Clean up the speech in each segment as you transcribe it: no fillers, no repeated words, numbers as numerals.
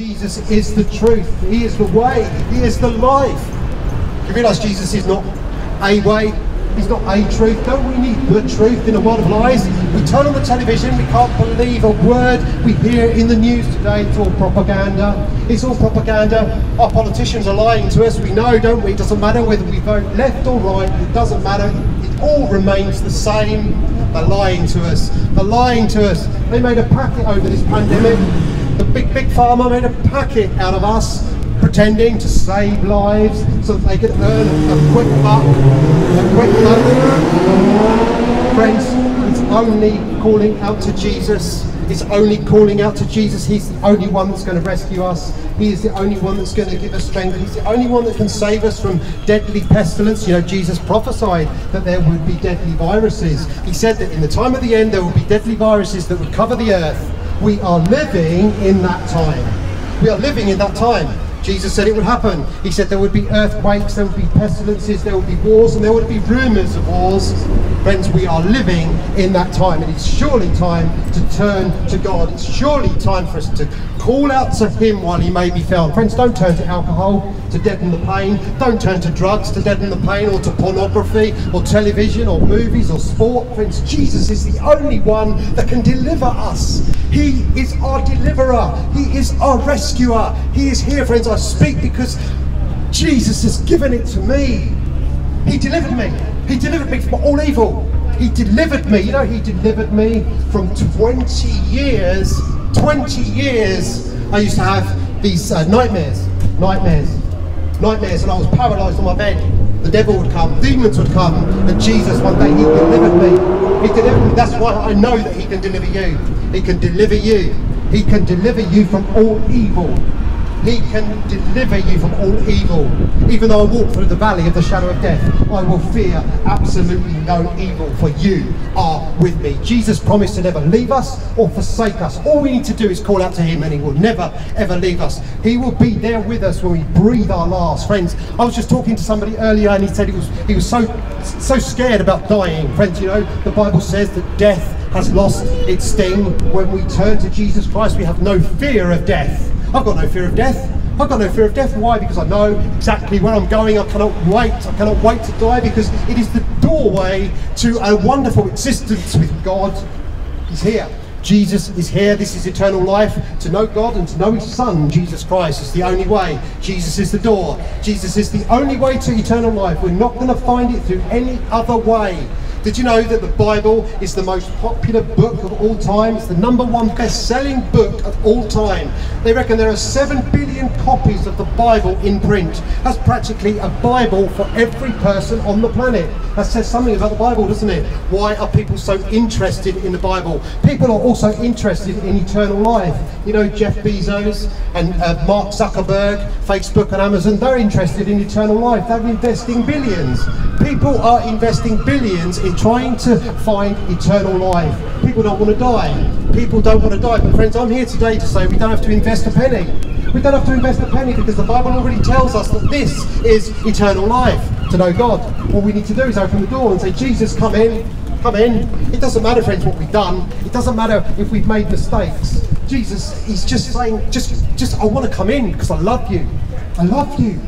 Jesus is the truth, He is the way, He is the life. You realise Jesus is not a way, He's not a truth. Don't we need the truth in a world of lies? We turn on the television, we can't believe a word we hear in the news today. It's all propaganda. It's all propaganda. Our politicians are lying to us. We know, don't we? It doesn't matter whether we vote left or right. It doesn't matter. It all remains the same. They're lying to us. They're lying to us. They made a packet over this pandemic. The big pharma made a packet out of us, pretending to save lives so that they could earn a quick buck, a quick money. Friends, it's only calling out to Jesus. It's only calling out to Jesus. He's the only one that's going to rescue us. He is the only one that's going to give us strength. He's the only one that can save us from deadly pestilence. You know, Jesus prophesied that there would be deadly viruses. He said that in the time of the end, there will be deadly viruses that would cover the earth. We are living in that time. We are living in that time. Jesus said it would happen. He said there would be earthquakes, there would be pestilences, there would be wars, and there would be rumours of wars. Friends, we are living in that time, and it's surely time to turn to God. It's surely time for us to call out to Him while He may be found. Friends, don't turn to alcohol to deaden the pain. Don't turn to drugs to deaden the pain, or to pornography, or television, or movies, or sport. Friends, Jesus is the only one that can deliver us. He is our deliverer. He is our rescuer. He is here, friends. I speak because Jesus has given it to me. He delivered me. He delivered me from all evil. He delivered me. You know, He delivered me from 20 years. 20 years I used to have these nightmares, and I was paralysed on my bed. The devil would come, demons would come, and Jesus one day, He delivered me. He delivered me. That's why I know that He can deliver you. He can deliver you. He can deliver you from all evil. He can deliver you from all evil. Even though I walk through the valley of the shadow of death, I will fear absolutely no evil, for you are with me. Jesus promised to never leave us or forsake us. All we need to do is call out to Him, and He will never, ever leave us. He will be there with us when we breathe our last. Friends, I was just talking to somebody earlier, and he said he was so scared about dying. Friends, you know, the Bible says that death has lost its sting. When we turn to Jesus Christ, we have no fear of death. I've got no fear of death. I've got no fear of death. Why? Because I know exactly where I'm going. I cannot wait. I cannot wait to die, because it is the doorway to a wonderful existence with God. He's here. Jesus is here. This is eternal life. To know God and to know His Son, Jesus Christ, is the only way. Jesus is the door. Jesus is the only way to eternal life. We're not going to find it through any other way. Did you know that the Bible is the most popular book of all time? It's the #1 best-selling book of all time. They reckon there are 7 billion copies of the Bible in print. That's practically a Bible for every person on the planet. That says something about the Bible, doesn't it? Why are people so interested in the Bible? People are also interested in eternal life. You know, Jeff Bezos and Mark Zuckerberg, Facebook and Amazon, they're interested in eternal life. They're investing billions. People are investing billions in trying to find eternal life. People don't want to die. People don't want to die. But friends, I'm here today to say we don't have to invest a penny. We don't have to invest a penny, because the Bible already tells us that this is eternal life, to know God. All we need to do is open the door and say, Jesus, come in. Come in. It doesn't matter, friends, what we've done. It doesn't matter if we've made mistakes. Jesus is just saying, just I want to come in because I love you. I love you.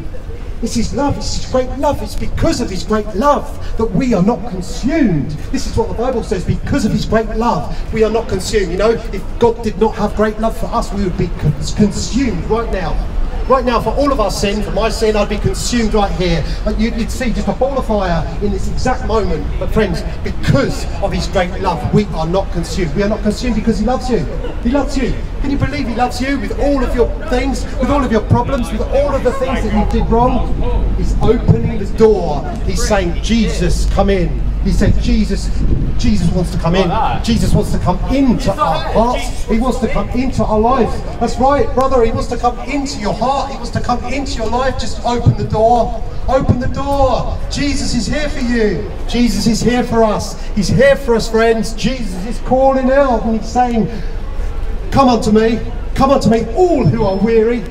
It's His love, it's His great love. It's because of His great love that we are not consumed. This is what the Bible says, because of His great love, we are not consumed. You know, if God did not have great love for us, we would be consumed right now. Right now, for all of our sin, for my sin, I'd be consumed right here. But you'd see just a ball of fire in this exact moment. But friends, because of His great love, we are not consumed. We are not consumed because He loves you. He loves you. Can you believe He loves you with all of your things, with all of your problems, with all of the things that you did wrong? He's opening the door. He's saying, Jesus, come in. He said, Jesus wants to come in. Jesus wants to come into our hearts. He wants to come into our lives. That's right, brother. He wants to come into your heart. He wants to come into your life. Just open the door. Open the door. Jesus is here for you. Jesus is here for us. He's here for us, friends. Jesus is calling out, and He's saying, come unto me. Come unto me, all who are weary,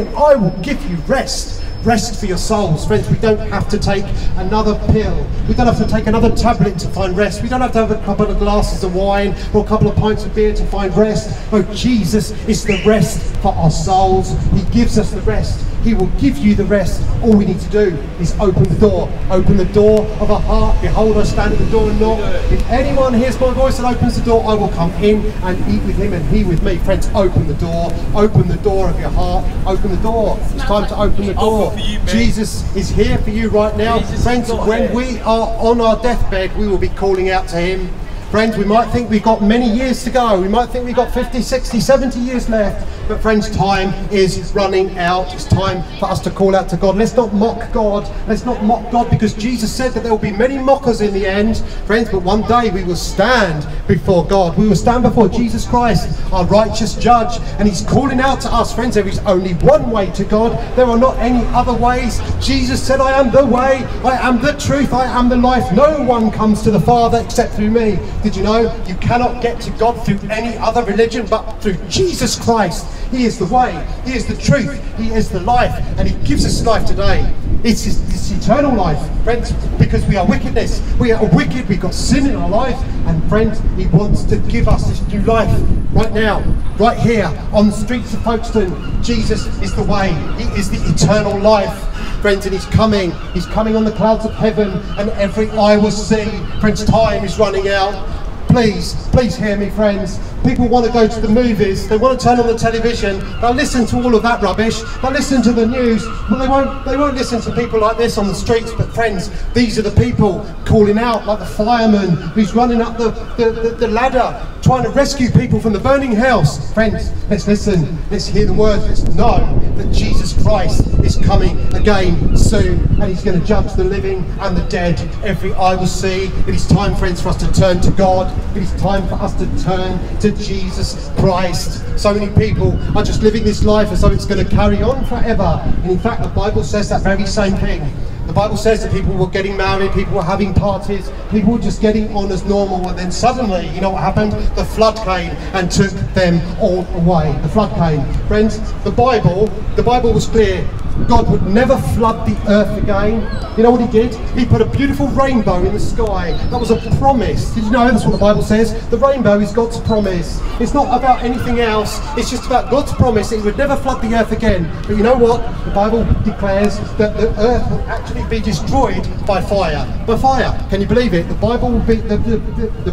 and I will give you rest. rest for your souls. Friends, we don't have to take another pill. We don't have to take another tablet to find rest. We don't have to have a couple of glasses of wine or a couple of pints of beer to find rest. Oh, Jesus is the rest for our souls. He gives us the rest. He will give you the rest. All we need to do is open the door. Open the door of our heart. Behold, I stand at the door and knock. If anyone hears my voice and opens the door, I will come in and eat with him and he with me. Friends, open the door. Open the door of your heart. Open the door. It's time to open the door. Jesus is here for you right now. Friends, when we are on our deathbed, we will be calling out to him. Friends, we might think we've got many years to go. We might think we've got 50, 60, 70 years left. But friends, time is running out. It's time for us to call out to God. Let's not mock God. Let's not mock God, because Jesus said that there will be many mockers in the end. Friends, but one day we will stand before God. We will stand before Jesus Christ, our righteous judge. And he's calling out to us. Friends, there is only one way to God. There are not any other ways. Jesus said, I am the way. I am the truth. I am the life. No one comes to the Father except through me. Did you know you cannot get to God through any other religion but through Jesus Christ? He is the way, he is the truth, he is the life, and he gives us life today. It's eternal life, friends, because we are wickedness. We are wicked, we've got sin in our life, and friends, he wants to give us this new life right now, right here, on the streets of Folkestone. Jesus is the way, he is the eternal life. Friends, and he's coming on the clouds of heaven, and every eye will see. Friends, time is running out. Please, please hear me, friends. People want to go to the movies, they want to turn on the television, they'll listen to all of that rubbish, they'll listen to the news, but they won't listen to people like this on the streets. But friends, these are the people calling out, like the fireman who's running up the ladder, trying to rescue people from the burning house. Friends, let's listen, let's hear the words, let's know that Jesus Christ is coming again soon, and he's going to judge the living and the dead. Every eye will see. It is time, friends, for us to turn to God. It is time for us to turn to Jesus Christ. So many people are just living this life as though it's going to carry on forever. And in fact, the Bible says that very same thing. The Bible says that people were getting married, people were having parties, people were just getting on as normal, and then suddenly, you know what happened? The flood came and took them all away. The flood came. Friends, the Bible was clear. God would never flood the earth again. You know what he did? He put a beautiful rainbow in the sky. That was a promise. Did you know that's what the Bible says? The rainbow is God's promise. It's not about anything else. It's just about God's promise that he would never flood the earth again. But you know what? The Bible declares that the earth will actually be destroyed by fire. By fire. Can you believe it? The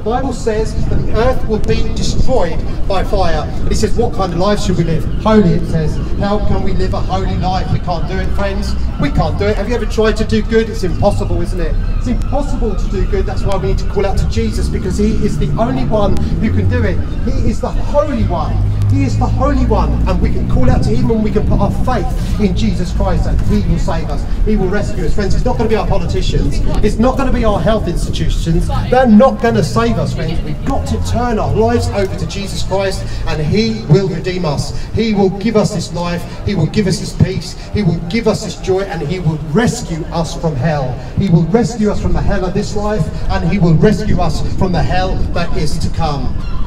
Bible says that the earth will be destroyed by fire. It says, what kind of life should we live? Holy, it says. How can we live a holy life? We can't do it, friends. We can't do it. Have you ever tried to do good? It's impossible, isn't it? It's impossible to do good. That's why we need to call out to Jesus, because he is the only one who can do it. He is the Holy One. He is the Holy One, and we can call out to him, and we can put our faith in Jesus Christ, and he will save us. He will rescue us. Friends, it's not going to be our politicians. It's not going to be our health institutions. They're not going to save us, friends. We've got to turn our lives over to Jesus Christ, and he will redeem us. He will give us this life. He will give us this peace. He will give us this joy, and he will rescue us from hell. He will rescue us from the hell of this life, and he will rescue us from the hell that is to come.